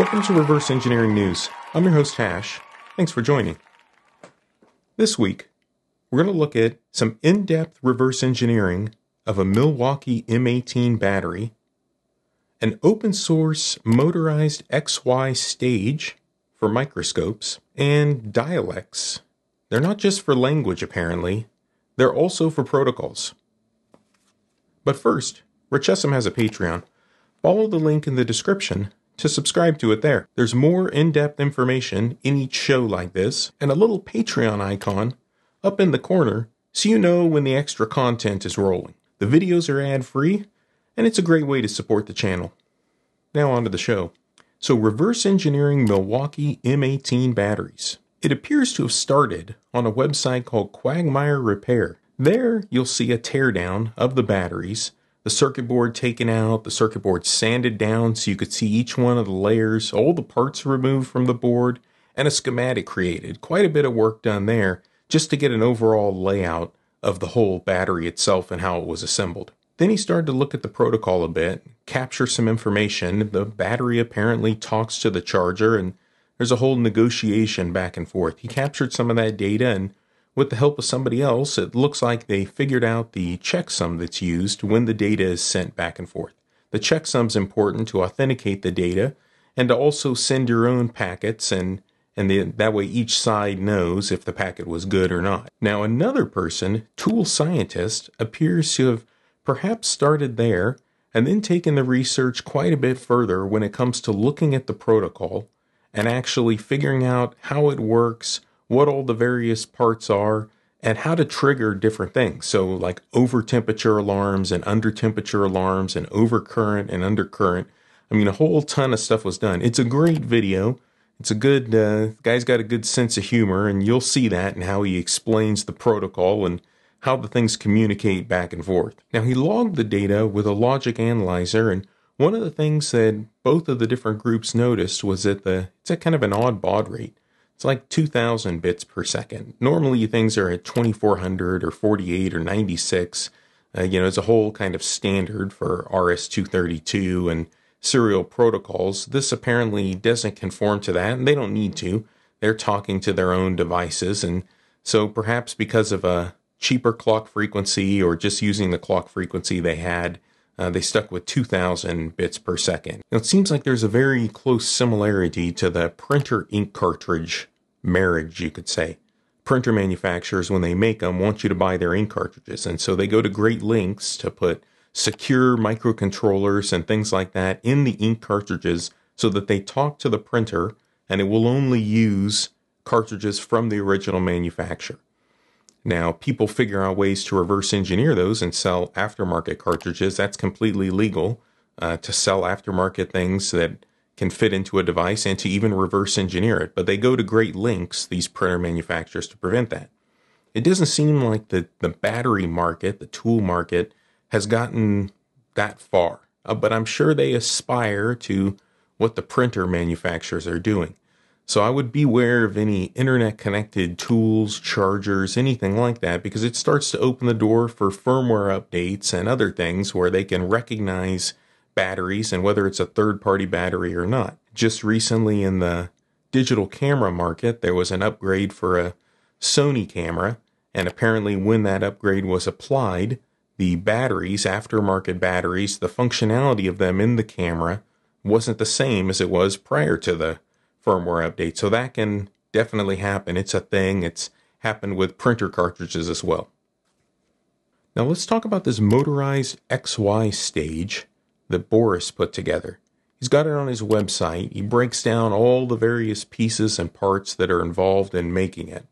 Welcome to Reverse Engineering News. I'm your host, Hash. Thanks for joining. This week, we're going to look at some in-depth reverse engineering of a Milwaukee M18 battery, an open-source motorized XY stage for microscopes, and dialects. They're not just for language, apparently. They're also for protocols. But first, RECESSIM has a Patreon. Follow the link in the description to subscribe to it there. There's more in-depth information in each show like this, and a little Patreon icon up in the corner so you know when the extra content is rolling. The videos are ad-free, and it's a great way to support the channel. Now on to the show. So reverse engineering Milwaukee M18 batteries. It appears to have started on a website called Quagmire Repair. There you'll see a teardown of the batteries, the circuit board taken out, the circuit board sanded down so you could see each one of the layers, all the parts removed from the board, and a schematic created. Quite a bit of work done there just to get an overall layout of the whole battery itself and how it was assembled. Then he started to look at the protocol a bit, capture some information. The battery apparently talks to the charger, and there's a whole negotiation back and forth. He captured some of that data, and with the help of somebody else, it looks like they figured out the checksum that's used when the data is sent back and forth. The checksum's important to authenticate the data and to also send your own packets, that way each side knows if the packet was good or not. Now another person, Tool Scientist, appears to have perhaps started there and then taken the research quite a bit further when it comes to looking at the protocol and actually figuring out how it works, what all the various parts are, and how to trigger different things. So like over temperature alarms and under temperature alarms and overcurrent and undercurrent. I mean, a whole ton of stuff was done. It's a great video. It's a good, guy's got a good sense of humor, and you'll see that and how he explains the protocol and how the things communicate back and forth. Now he logged the data with a logic analyzer, and one of the things that both of the different groups noticed was that it's at kind of an odd baud rate. It's like 2,000 bits per second. Normally things are at 2,400 or 48 or 96. It's a whole kind of standard for RS-232 and serial protocols. This apparently doesn't conform to that, and they don't need to. They're talking to their own devices, and so perhaps because of a cheaper clock frequency or just using the clock frequency they had, they stuck with 2,000 bits per second. Now, it seems like there's a very close similarity to the printer ink cartridge marriage, you could say. Printer manufacturers, when they make them, want you to buy their ink cartridges, and so they go to great lengths to put secure microcontrollers and things like that in the ink cartridges so that they talk to the printer and it will only use cartridges from the original manufacturer. Now, people figure out ways to reverse engineer those and sell aftermarket cartridges. That's completely legal to sell aftermarket things that can fit into a device and to even reverse engineer it. But they go to great lengths, these printer manufacturers, to prevent that. It doesn't seem like the battery market, the tool market, has gotten that far. But I'm sure they aspire to what the printer manufacturers are doing. So I would beware of any internet-connected tools, chargers, anything like that, because it starts to open the door for firmware updates and other things where they can recognize batteries and whether it's a third-party battery or not. Just recently in the digital camera market, there was an upgrade for a Sony camera, and apparently when that upgrade was applied, the batteries, aftermarket batteries, the functionality of them in the camera wasn't the same as it was prior to the firmware update. So that can definitely happen. It's a thing. It's happened with printer cartridges as well. Now let's talk about this motorized XY stage that Boris put together. He's got it on his website. He breaks down all the various pieces and parts that are involved in making it.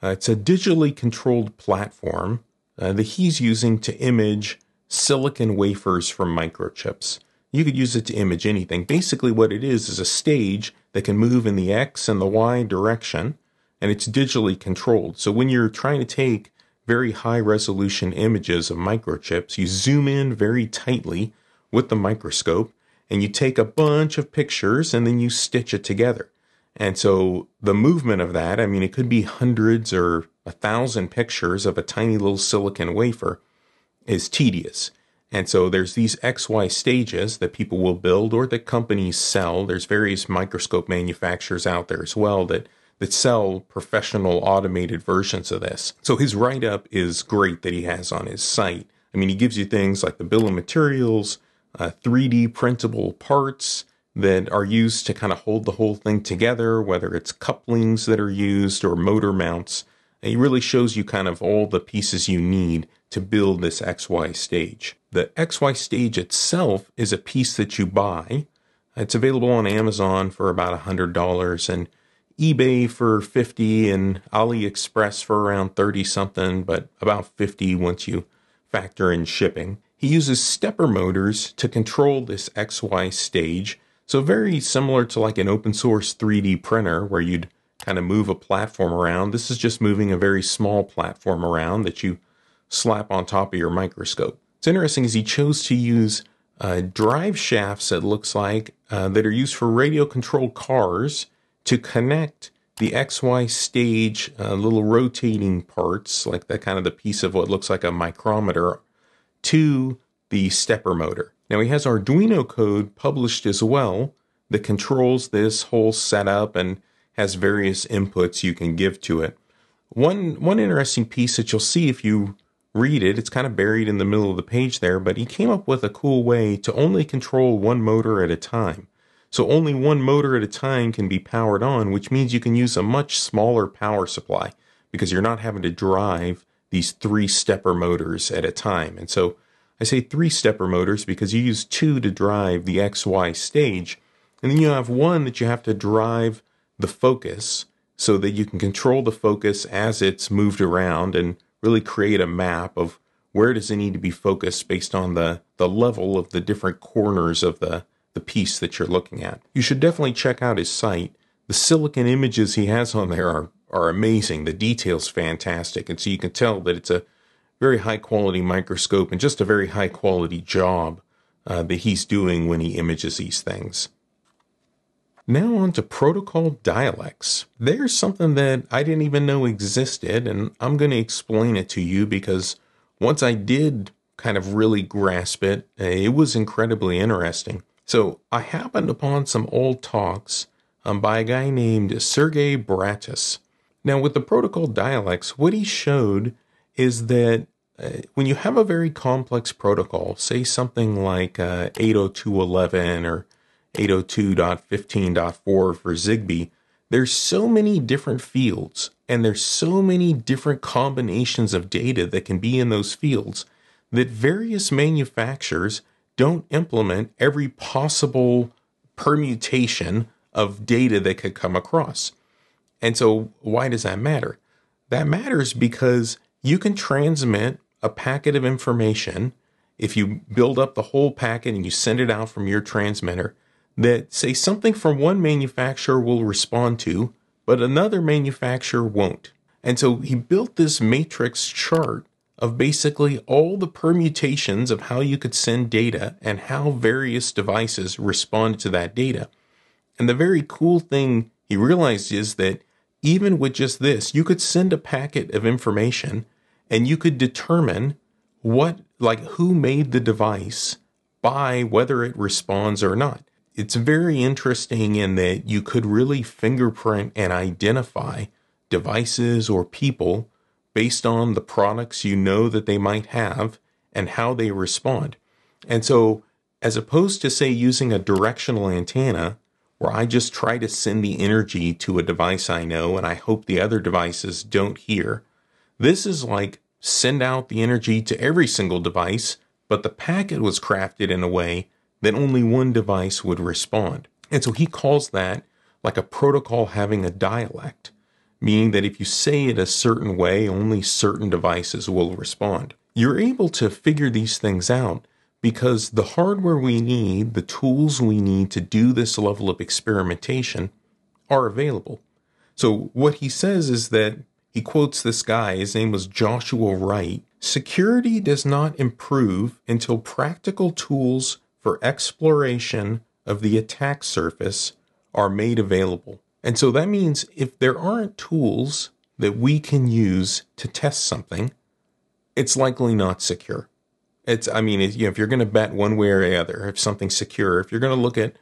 It's a digitally controlled platform that he's using to image silicon wafers from microchips. You could use it to image anything. Basically what it is a stage that can move in the X and the Y direction, and it's digitally controlled. So when you're trying to take very high resolution images of microchips, you zoom in very tightly with the microscope, and you take a bunch of pictures, and then you stitch it together. And so the movement of that, I mean, it could be hundreds or 1,000 pictures of a tiny little silicon wafer, is tedious. And so there's these XY stages that people will build or that companies sell. There's various microscope manufacturers out there as well that sell professional automated versions of this. So his write-up is great that he has on his site. I mean, he gives you things like the bill of materials, 3D printable parts that are used to kind of hold the whole thing together, whether it's couplings that are used or motor mounts. And he really shows you kind of all the pieces you need to build this XY stage. The XY stage itself is a piece that you buy. It's available on Amazon for about $100 and eBay for $50 and AliExpress for around 30 something, but about 50 once you factor in shipping. He uses stepper motors to control this XY stage. So very similar to like an open source 3D printer where you'd kind of move a platform around. This is just moving a very small platform around that you slap on top of your microscope. What's interesting is he chose to use drive shafts, it looks like, that are used for radio controlled cars to connect the XY stage little rotating parts, like that kind of the piece of what looks like a micrometer, to the stepper motor. Now he has Arduino code published as well that controls this whole setup and has various inputs you can give to it. One interesting piece that you'll see if you read it, it's kind of buried in the middle of the page there, but he came up with a cool way to only control one motor at a time. So only one motor at a time can be powered on, which means you can use a much smaller power supply because you're not having to drive these three stepper motors at a time. And so I say three stepper motors because you use two to drive the XY stage, and then you have one that you have to drive the focus so that you can control the focus as it's moved around and really create a map of where does it need to be focused based on the level of the different corners of the piece that you're looking at. You should definitely check out his site. The silicon images he has on there are amazing. The detail's fantastic. And so you can tell that it's a very high quality microscope and just a very high quality job that he's doing when he images these things. Now on to protocol dialects. There's something that I didn't even know existed, and I'm going to explain it to you because once I did kind of really grasp it, it was incredibly interesting. So I happened upon some old talks by a guy named Sergey Bratus. Now with the protocol dialects, what he showed is that when you have a very complex protocol, say something like 802.11 or 802.15.4 for ZigBee, there's so many different fields and there's so many different combinations of data that can be in those fields that various manufacturers don't implement every possible permutation of data they could come across. And so why does that matter? That matters because you can transmit a packet of information if you build up the whole packet and you send it out from your transmitter, that say something from one manufacturer will respond to, but another manufacturer won't. And so he built this matrix chart of basically all the permutations of how you could send data and how various devices responded to that data. And the very cool thing he realized is that even with just this, you could send a packet of information and you could determine what, like who made the device by whether it responds or not. It's very interesting in that you could really fingerprint and identify devices or people based on the products you know that they might have and how they respond. And so as opposed to say using a directional antenna where I just try to send the energy to a device I know and I hope the other devices don't hear, this is like send out the energy to every single device, but the packet was crafted in a way that only one device would respond. And so he calls that like a protocol having a dialect, meaning that if you say it a certain way, only certain devices will respond. You're able to figure these things out because the hardware we need, the tools we need to do this level of experimentation are available. So what he says is that he quotes this guy, his name was Joshua Wright. Security does not improve until practical tools for exploration of the attack surface are made available. And so that means if there aren't tools that we can use to test something, it's likely not secure. I mean, if you're going to bet one way or the other, if something's secure, if you're going to look at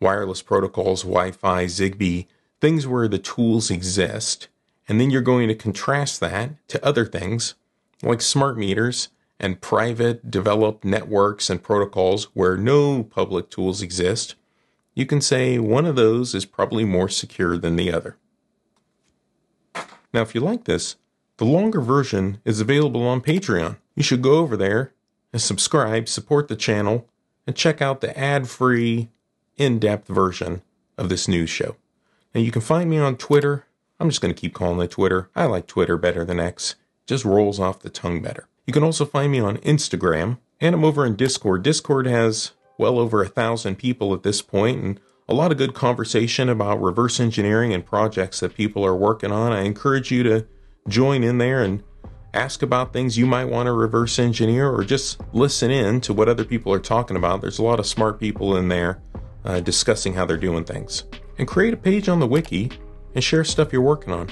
wireless protocols, Wi-Fi, ZigBee, things where the tools exist, and then you're going to contrast that to other things like smart meters and private developed networks and protocols where no public tools exist, you can say one of those is probably more secure than the other. Now, if you like this, the longer version is available on Patreon. You should go over there and subscribe, support the channel, and check out the ad-free, in-depth version of this news show. And you can find me on Twitter. I'm just going to keep calling it Twitter. I like Twitter better than X. It just rolls off the tongue better. You can also find me on Instagram, and I'm over in Discord. Discord has well over 1,000 people at this point, and a lot of good conversation about reverse engineering and projects that people are working on. I encourage you to join in there and ask about things you might want to reverse engineer, or just listen in to what other people are talking about. There's a lot of smart people in there discussing how they're doing things. And create a page on the wiki and share stuff you're working on.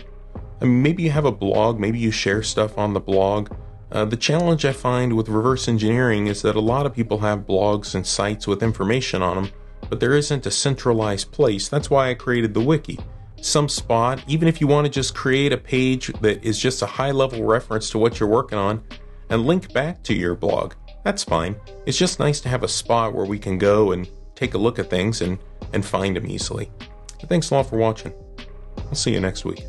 I mean, maybe you have a blog, maybe you share stuff on the blog. The challenge I find with reverse engineering is that a lot of people have blogs and sites with information on them, but there isn't a centralized place. That's why I created the wiki. Some spot, even if you want to just create a page that is just a high-level reference to what you're working on and link back to your blog, that's fine. It's just nice to have a spot where we can go and take a look at things and find them easily. Thanks a lot for watching. I'll see you next week.